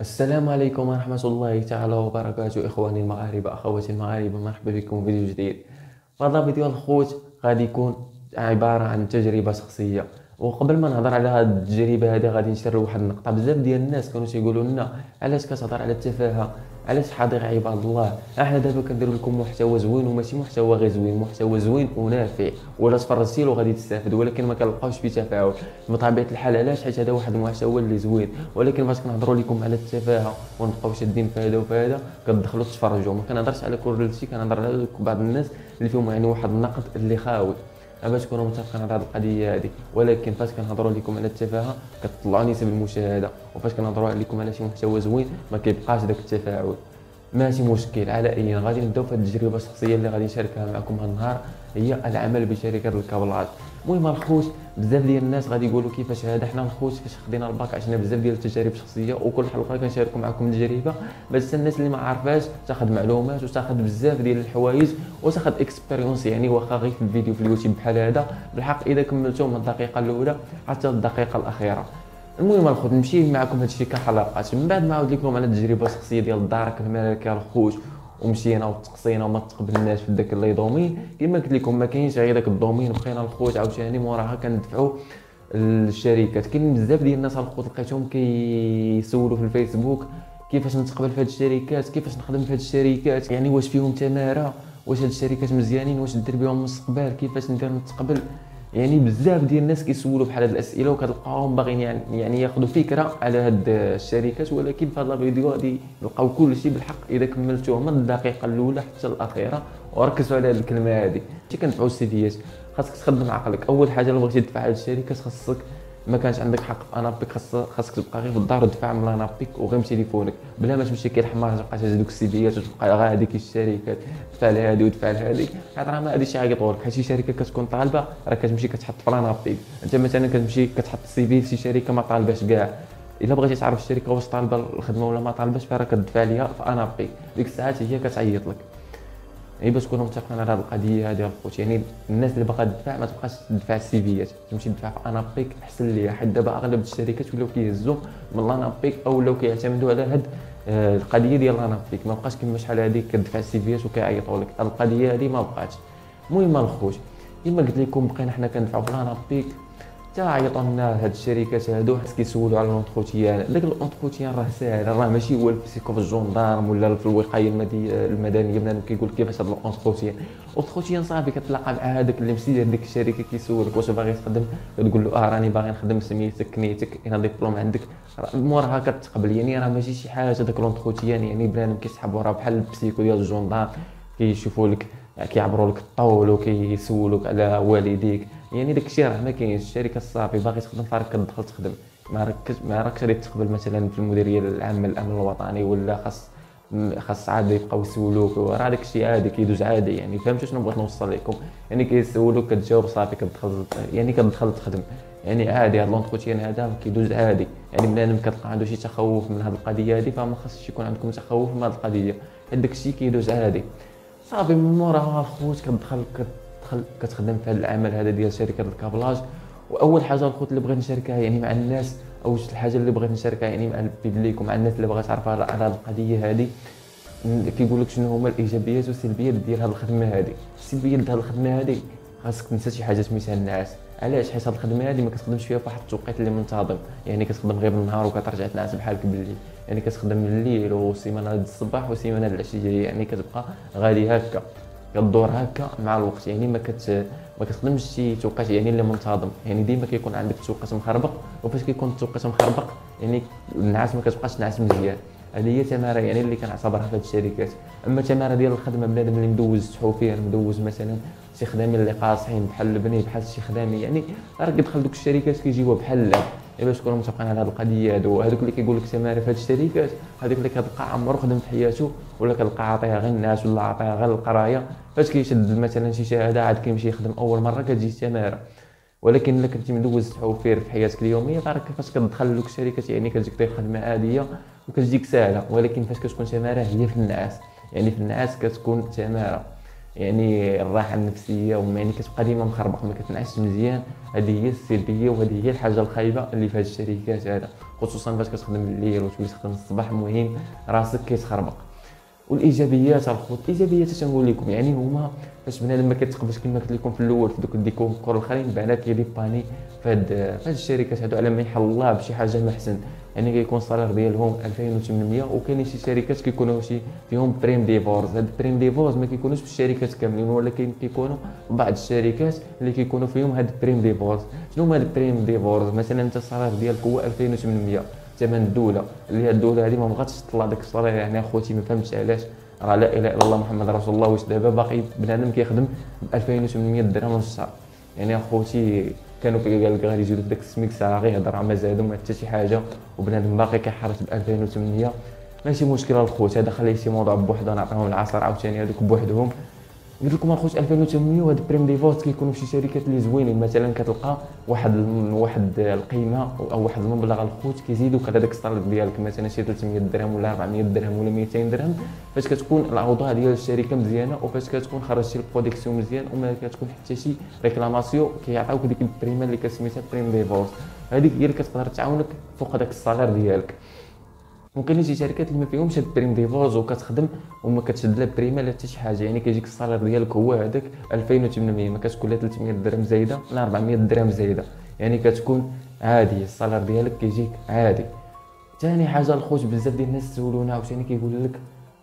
السلام عليكم ورحمة الله تعالى وبركاته إخواني المغاربة أخواتي المغاربة، مرحبا بكم في فيديو جديد. هذا فيديو الخوت غادي يكون عبارة عن تجربة شخصية، وقبل ما نهضر على هاد التجربة هذه غادي نشرح واحد النقطة. بزاف ديال الناس كانوا تيقولوا لنا علاش كتهضر على التفاهة، علاش حاضر عباد الله، احنا دابا كندير لكم محتوى زوين، وماشي محتوى غير زوين، محتوا زوين ونافع، ولا تفرجتي له غادي تستافد، ولكن ما كنلقاوش فيه تفاعل بطبيعه الحال. علاش؟ حيت هذا واحد المحتوى اللي زوين، ولكن فاش كنهضروا لكم على التفاهه ونبقاو شادين في هذا وفي هذا كتدخلوا تتفرجوا. ما كنهضرش على كل شيء، كنهضر على بعض الناس اللي فيهم يعني واحد النقد اللي خاوي، باش تكونوا متفقين على هذه القضيه هذه. ولكن فاش كنهضروا لكم على التفاهه كتطلعوا نسب المشاهده، وفاش كنهضروا لكم على شي محتوى زوين ما كيبقاش داك التفاعل. ماشي مشكل، على اي غادي نبداو في هذه التجربه الشخصيه اللي غادي نشاركها معكم هذا النهار، هي العمل بشركه الكابلاج. المهم الخوت، بزاف ديال الناس غادي يقولوا كيفاش هذا. حنا الخوت فاش خدينا الباك عشنا بزاف ديال التجارب الشخصيه، وكل حلقه كنشاركوا معكم تجربه باش الناس اللي ما عارفاش تاخذ معلومات وتاخذ بزاف ديال الحوايج وتاخذ اكسبيريونس، يعني واخا غير في الفيديو في اليوتيوب بحال هذا بالحق اذا كملتو من الدقيقه الاولى حتى الدقيقه الاخيره. المهم الخوت، نمشي معكم هادشي كحلقات، من بعد نعاود لكم على التجربه الشخصيه ديال الدار كملنا لك الخوت، ومشينا وتقصينا وما تقبلناش في داك لي دومين. كما قلت لكم ما كاينش غير داك الدومين، بقينا الخوت عاوتاني موراها كندفعوا للشركات. كاين بزاف ديال الناس الخوت لقيتهم كيسولوا في الفيسبوك كيفاش نتقبل في هاد الشركات، كيفاش نخدم في هاد الشركات، يعني واش فيهم تماره، واش هاد الشركات مزيانين، واش ندير بهم المستقبل، كيفاش ندير نتقبل. يعني بزاف ديال الناس كيسولوا بحال هاد الاسئله، وكتلقاهم باغيين يعني ياخذوا فكره على هاد الشركات، ولكن في هاد الفيديو غادي يلقاو كلشي بالحق اذا كملتوه من الدقيقه الاولى حتى الاخيره. وركزوا على هاد الكلمه هادي، ملي كندفعوا السيديات خاصك تخدم عقلك. اول حاجه لو بغيتي تدفع على الشركات خاصك ما كانش عندك حق في انابيك، خاصك تبقى غير في الدار ودفع من انابيك وغير بتليفونك، بلا ما تمشي كالحمار تبقى تهز دوك السيديات وتبقى غا هذيك الشركات دفع لهادي ودفع لهادي، حيت راه ما هادي شي حاجه طورك. حيت شي شركه كتكون طالبه راه كتمشي كتحط في انابيك، انت مثلا كتمشي كتحط السي في في شي شركه ما طالباش كاع، الا بغيتي تعرف الشركه واش طالبه الخدمه ولا ما طالباش فراه كتدفع ليها في انابيك، ديك الساعات هي كتعيط لك. غير باش تكونوا متفقين على هذه القضيه هذه الخوت، يعني الناس اللي باغا تدفع ما تبقاش تدفع السيفيات، تمشي تدفع في انابيك احسن ليها، حيت دابا اغلب الشركات ولاو كيهزوا من انابيك او ولاو كيعتمدوا على هاد القضيه ديال انابيك، ما بقاش كما شحال هذيك كتدفع السيفيات وكيعيطوا لك، القضيه هذه ما بقاتش. المهم الخوت، كما قلت لكم بقينا حنا كندفعوا في انابيك حتى عيطوا لنا هاد الشركات هادو، حيت كيسولوا على لونتروتيان. داك لونتروتيان راه ساهل، راه ماشي هو الفيسيكو في الجندارم ولا في الوقايه المدنيه بنادم كيقول كيفاش هاد لونتروتيان. لونتروتيان صافي كتلاقى مع هذاك اللي مسير ديك الشركه كيسولك واش باغي تخدم، كتقول له راني باغي نخدم، سميتك كنيتك هنا ديبلوم عندك، موراها كتقبل. يعني راه ماشي شي حاجه داك لونتروتيان، يعني بنادم كيسحب وراه بحال البسيكو ديال الجندار كيشوفوا لك كيعبروا لك الطول وكيسولوك على والديك، يعني داكشي راه ما كاينش. الشركه الصافي باغي تخدم فراك كتدخل تخدم، ما راكش غادي تقبل مثلا في المديريه العامه للامن الوطني، ولا خاص عادي يبقاو يسولوك، وراه داكشي عادي كيدوز عادي. يعني فهمتوا شنو بغيت نوصل لكم؟ يعني كيسولوك كتجاوب صافي كتدخل، يعني كتدخل تخدم، يعني عادي. هاد لونتروتيان هذا كيدوز عادي، يعني بنادم كتلقى عنده شي تخوف من هاد القضيه هادي، فما خاصش يكون عندكم تخوف من هاد القضيه، حيت داكشي كيدوز عادي صافي. من موراها الخوت كتخدم في هذا العمل هذا ديال شركه الكابلاج. واول حاجه الخوت اللي بغيت نشاركها يعني مع الناس، او الحاجه اللي بغيت نشاركها يعني مع البيبليك ومع الناس اللي بغات تعرف على هذه القضيه هذه، كيقول لك شنو هما الايجابيات والسلبيات ديال هذه الخدمه هذه. السلبيات ديال هذه الخدمه هذه خاصك تنسى شي حاجات مثل النعاس. علاش؟ حيت هذه الخدمه هذه ما كتخدمش فيها فواحد التوقيت اللي منتظم، يعني كتخدم غير بالنهار وكترجع تنعس بحالك بالليل، يعني كتخدم الليل وسيمانه الصباح وسيمانه العشيه، يعني كتبقى غادي هكا كدور هكا مع الوقت، يعني ما كتخدمش شي توقيت يعني اللي منتظم، يعني ديما كيكون عندك توقيت مخربق، وفاش كيكون التوقيت مخربق يعني النعاس ما كتبقاش تنعس مزيان. هذه هي تماره يعني اللي كنعتبرها في هاد الشركات. اما تماره ديال الخدمه بنادم اللي مدوز التحوفير، مدوز مثلا شي خدامين اللي قاصحين بحال البني بحال شي خدامين، يعني راه كيدخل دوك الشركات كيجيوها بحال اللعب. باش تكونوا متفقين على هاد القضيه هادو، هادوك اللي كيقول لك تماره في هاد الشركات، هادوك اللي كتلقى عمرو خدم في حياته، ولا كتلقى عاطيها غير الناس ولا عاطيها غير القرايه، فاش كيشد مثلا شي شهاده عاد كيمشي يخدم اول مره كتجي تماره. ولكن الا كنتي مدوز التحوفير في حياتك اليوميه فراه فاش كتدخل لوك الشركات يعني كتجيك ديك خدمه عاديه وكتجيك ساهله، ولكن فاش كتكون تماره هي في النعاس، يعني في النعاس كتكون تماره. يعني الراحه النفسيه وما كتبقى ديما مخربق ما كتنعس مزيان. هذه هي السلبيه وهذه هي الحاجه الخايبه اللي في هاد الشركات هذا، خصوصا فاش كتخدم الليل وتولي تخدم الصباح، المهم راسك كيتخربق. والايجابيات الخوت الايجابيات اش نقول لكم، يعني هما فاش بنادم ما كيتقبلش كما قلت لكم في الاول في دوك الديكور الاخرين، بان كيدي باني في هاد الشركات هادو على ما يحل الله بشي حاجه ما احسن، يعني كيكون الصالير ديالهم 2800. وكاينين شي شركات كيكونوا شي فيهم بريم ديفورس، هاد بريم ديفورس ما كيكونوش في الشركات كاملين، ولكن كيكونوا بعض الشركات اللي كيكونوا فيهم هاد بريم ديفورس. شنو هما هاد بريم ديفورس؟ مثلا انت الصالير ديالك هو 2800 ثمن الدوله، اللي هي الدوله هذه ما بغاتش تطلع داك الصالير، يعني اخوتي ما فهمتش علاش. راه لا اله الا الله محمد رسول الله، واش دابا باقي بنادم كيخدم ب 2800 درهم في الشهر؟ يعني اخوتي كانوا قال لك غادي يزيدوا في داك السميكس راه غير هضره ما زادوا ما حتى شي حاجه، وبنادم باقي كيحرس ب 2800. ماشي مشكله الخوت، هذا خليه شي موضوع بوحده، نعطيهم العصر عاوتاني هذوك بوحدهم. قلت لكم الخوت 2800. وهاد بريم ديفورس كيكونوا في شي شركات اللي زوينين، مثلا كتلقى واحد القيمه او واحد المبلغ الخوت كيزيدوك على داك الصالير ديالك، مثلا شي 300 درهم ولا 400 درهم ولا 200 درهم، فاش كتكون الاوضاع ديال الشركه مزيانه وفاش كتكون خرجتي البرودكسيون مزيان وما كتكون حتى شي ريكلاماسيون، كيعطيوك ديك البريمه اللي كسميتها بريم ديفورس. هذيك هي اللي كتقدر تعاونك فوق داك الصالير ديالك. ممكن شي شركات اللي ما فيهمش هاد بريم ديفورس وكتخدم وما كتشد لا بريمه لا حتى شي حاجه، يعني كيجيك الصالير ديالك هو هذاك 2800، ما كتكون لا 300 درهم زايده لا 400 درهم زايده، يعني كتكون عادي الصالير ديالك كيجيك عادي. ثاني حاجه الخوت بزاف ديال الناس سولونا عاوتاني كيقولوا لك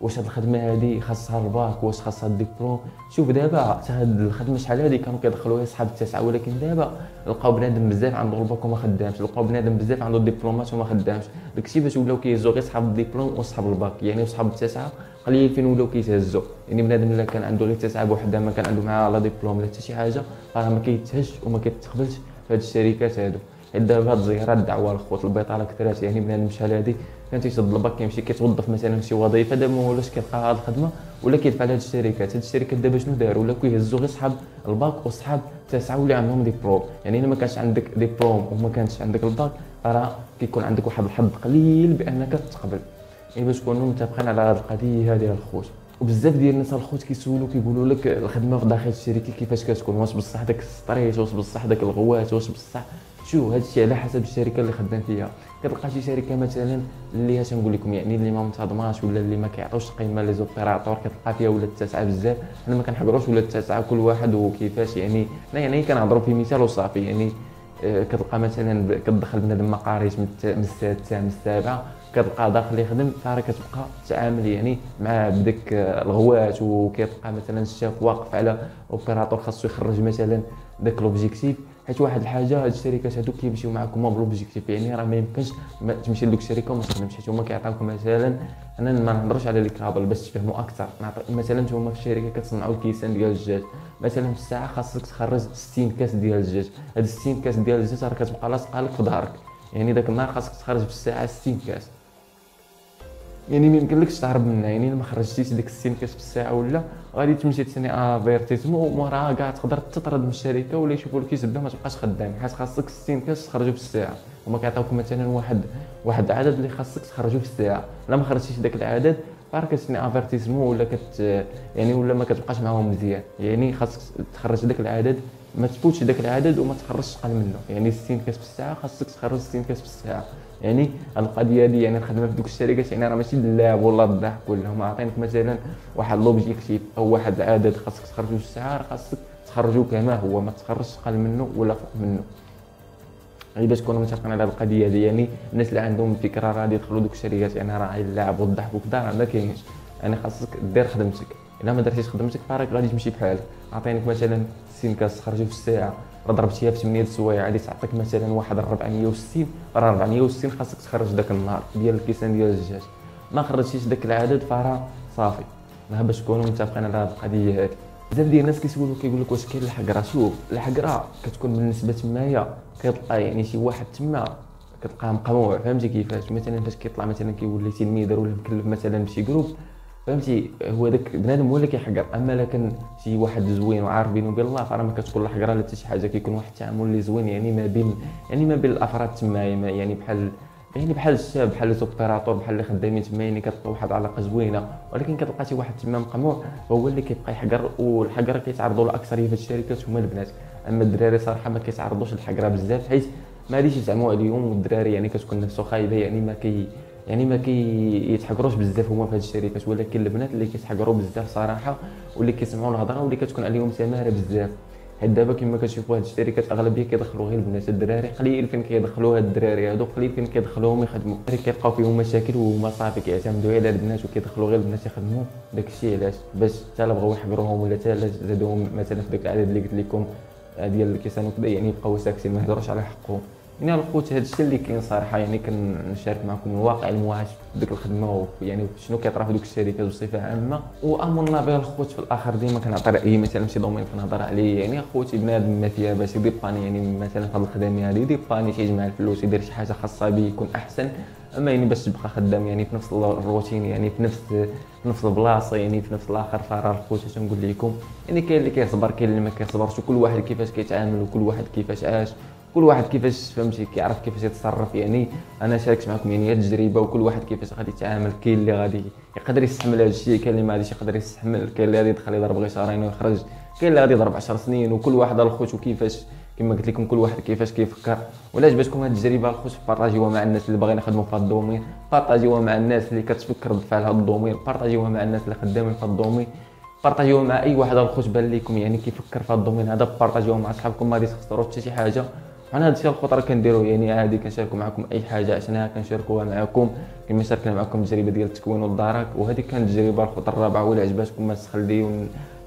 واش هاد الخدمه هادي خاصها الباك، واش خاصها الدبلوم. شوف دابا حتى هاد الخدمه شحال هادي كانوا كيدخلوها صحاب التسعه، ولكن دابا لقاو بنادم بزاف عنده الباك وما خدامش، لقاو بنادم بزاف عنده الدبلومات وما خدامش، داكشي باش ولاو كيهزوا غير صحاب الدبلوم وصحاب الباك، يعني صحاب التسعه قليل فين ولاو كيتهزوا. يعني بنادم الا كان عنده غير تسعه بوحدها ما كان عنده معاها لا دبلوم لا حتى شي حاجه، راه ما كيتهش وما كيتقبلش في هاد الشركات هادو. دابا هاد الزهيرات دعوه الخوت البطاله كثرات، يعني بنادم شحال هادي كان تيشد الباك كيمشي كيتوظف مثلا في شي وظيفه، دابا ما ولاش كيلقى هاد الخدمه ولا كيدفع لهاد الشركات. هاد الشركات دابا شنو داروا؟ ولا كيهزوا غير صحاب الباك وصحاب تسعه ولا عندهم ديبلوم، يعني الا ما كانش عندك ديبلوم وما كانش عندك الباك راه كيكون عندك واحد الحظ قليل بانك تتقبل. يعني باش نكونوا متفقين على هاد القضيه هادي الخوت. وبزاف ديال الناس الخوت كيسولوا كيقولوا لك الخدمه في داخل الشركه كيفاش كتكون، واش بصح داك السطريت، واش بصح داك الغوات، واش بصح. شوف هادشي على حسب الشركه اللي خدام فيها. كتلقى شي شركه مثلا اللي اش نقول لكم، يعني اللي ما منتظماش ولا اللي ما كيعطيوش قيمه لي زوبيراتور، كتلقى فيها ولا التسعه بزاف. حنا ما كنحقروش ولا التسعه، كل واحد وكيفاش يعني لا، يعني كنهضروا في مثال وصافي. يعني كتلقى مثلا كتدخل بنادم ما قاريش من السادسه من السابعه، كتلقى داخل يخدم، فراه كتبقى تعامل يعني مع بديك الغوات، وكيتلقى مثلا الشاف واقف على اوبيراتور خاصو يخرج مثلا داك لوبجيكتيف. حيت واحد الحاجه هاد الشركات هادو كيمشيو معاكم بلوبجيكتيف، يعني راه ما يمكنش تمشي لدوك الشركه وما تخدمش، حيت هما كيعطيوك مثلا، انا ما نهضرش على الكابل باش تفهموا اكثر، مثلا نتوما في الشركه كتصنعوا الكيسان ديال الدجاج، مثلا في الساعه خاصك تخرج 60 كاس ديال الدجاج، هاد 60 كاس ديال الدجاج راه كتبقى لاصقه لك في ظهرك، يعني داك النهار خاصك تخرج في الساعه 60 كاس، يعني ما يمكنلكش تهرب منها. يعني الا ما خرجتيش ديك 60 كاس في الساعه ولا غادي تمشي تسني افيرتيزمون، وموراها كاع تقدر تطرد من الشركه ولا يشوفوا لك يسبه ما تبقاش خدام، حيت خاصك 60 كاس تخرجوا في الساعه، هما كيعطيوك مثلا واحد العدد اللي خاصك تخرجوا في الساعه، الا ما خرجتيش داك العدد فراه كتسني افيرتيزمون ولا يعني ولا ما كتبقاش معاهم مزيان. يعني خاصك تخرج داك العدد، ما تفوتش داك العدد وما تخرجش اقل منه، يعني 60 كاس في الساعه خاصك تخرج 60 كاس في الساعه. يعني القضيه دي يعني الخدمه في دوك الشركات يعني راه ماشي اللعب ولا الضحك، ولا هما عاطينك مثلا واحد لوبجيكتيف او واحد العدد خاصك تخرجو في الساعه، راه خاصك تخرجو كما هو، ما تخرجش اقل منه ولا فوق منه. غير باش تكونوا متفقين على هذه القضيه دي. يعني الناس اللي عندهم فكره راه غادي يدخلوا دوك الشركات يعني راه اللعب والضحك وكذا، راه ما كاينش. يعني خاصك دير خدمتك، الا ما درتيش خدمتك فراك غادي تمشي بحالك. عاطينك مثلا 60 كاس تخرجو في الساعه، راه ضربتيها في 8 السوايع غادي تعطيك مثلا واحد 460، راه 460 خاصك تخرج داك النهار ديال الكيسان ديال الدجاج. ما خرجتيش داك العدد فراه صافي. راه باش تكونوا متفقين على هذه القضيه هذه. بزاف ديال الناس كيسولوا كيقول لك واش كاين الحقره. شوف الحقره كتكون بالنسبه تمايا، كتلقى يعني شي واحد تما كتلقاه مقموع، فهمتي كيفاش؟ مثلا فاش كيطلع مثلا كيولي تلميذ ولا مكلف مثلا بشي جروب، فهمتي؟ هو داك بنادم هو اللي كيحقر. اما الا كان شي واحد زوين وعارف بينه وبين الله فراه ما كتكون لا حقره لا حتى شي حاجه، كيكون واحد التعامل اللي زوين يعني ما بين الافراد تما، يعني بحال يعني بحال الشاب بحال الزوكتيراتور بحال اللي خدامين تما، يعني كتلقى واحد العلاقه زوينه، ولكن كتلقى شي واحد تما مقموع هو اللي كيبقى يحقر، والحقره كيتعرضوا له اكثر هي في الشركات هما البنات. اما الدراري صراحه ما كيتعرضوش للحقره بزاف، حيت ما غاديش يزعموا عليهم، والدراري يعني كتكون نفسه خايبه، يعني ما كيتحقروش بزاف هما في هاد الشركات. ولكن البنات اللي كيتحقروا بزاف صراحه، واللي كيسمعوا الهضره واللي كتكون عليهم سماره بزاف، حيت دابا كما كتشوفوا هاد الشركات اغلبيه كيدخلوا غير البنات، الدراري قليل فين كيدخلوا هاد الدراري هادو، قليل فين كيدخلوهم يخدموا، كيلقاو فيهم مشاكل وهما صافي كيعتمدوا على البنات وكيدخلوا غير البنات يخدموا. داكشي علاش باش حتى لا بغاو يحقروهم ولا حتى لا زادوهم مثلا في داك العدد اللي قلت لكم ديال الكيسان وكذا، يعني يبقاو ساكتين ما يهضروش على حقهم. يعني الخوت هذا الشيء اللي كاين صراحه، يعني كنشارك معكم الواقع المعاش في ديك الخدمه، يعني شنو كيطرا في دوك الشركات بصفه عامه. وامرنا بها الخوت في الاخر ديما كنعطي رايي مثلا شي دومين كنهضر عليه، يعني اخوتي بنادم ما فيها باش يدير باني، يعني مثلا في الخدمه هذه يدير باني تيجمع الفلوس يدير شي حاجه خاصه به يكون احسن. اما يعني باش تبقى خدام يعني في نفس الروتين، يعني في نفس البلاصه، يعني في نفس الاخر، فراه الخوت اش نقول لكم، يعني كاين اللي كيصبر كاين اللي ما كيصبرش، وكل واحد كيفاش كيتعامل وكل واحد كيفاش عاش، كل واحد كيفاش فهمتي كيعرف كيفاش يتصرف. يعني انا شاركت معكم يعني هاد التجربه، وكل واحد كيفاش غادي يتعامل. كاين اللي غادي يقدر يستحمل هاد الشيء، كاين اللي ما غاديش يقدر يستحمل، كاين اللي غادي يدخل يضرب غير شهرين ويخرج، كاين اللي غادي يضرب 10 سنين، وكل واحد الخوت وكيفاش كما قلت لكم كل واحد كيفاش كيفكر. ولا عجبتكم هاد التجربه الخوت بارطاجيوها مع الناس اللي باغيين يخدموا في هاد الدومين، بارطاجيوها مع الناس اللي كتفكر بفعل هاد الدومين، بارطاجيوها مع الناس اللي خدامين في هاد الدومين، بارطاجيوه مع اي واحد الخوت بان ليكم يعني كيفكر في هاد الدومين هذا، بارطاجيوه مع صحابكم ما غاديش تخسروا حتى شي حاجه. انا هادشي الخطره كنديرو، يعني عادي كنشاركو معكم اي حاجه عشانها كنشاركوها معكم، كما شاركنا معكم التجربه ديال التكوين والدرك، وهذه كانت التجربه الخطره الرابعه. ولا عجباتكم ما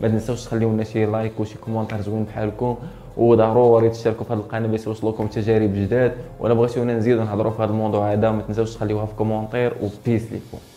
تنساوش تخليو لنا شي لايك وشي كومونتير زوين بحالكم، وضروري تشاركوا في هذه القناه باش يوصلوكم تجارب جداد. ولا بغيتونا نزيدو نهضروا في هذا الموضوع هذا ما تنساوش تخليوها في كومونتير، وبيس ليكم.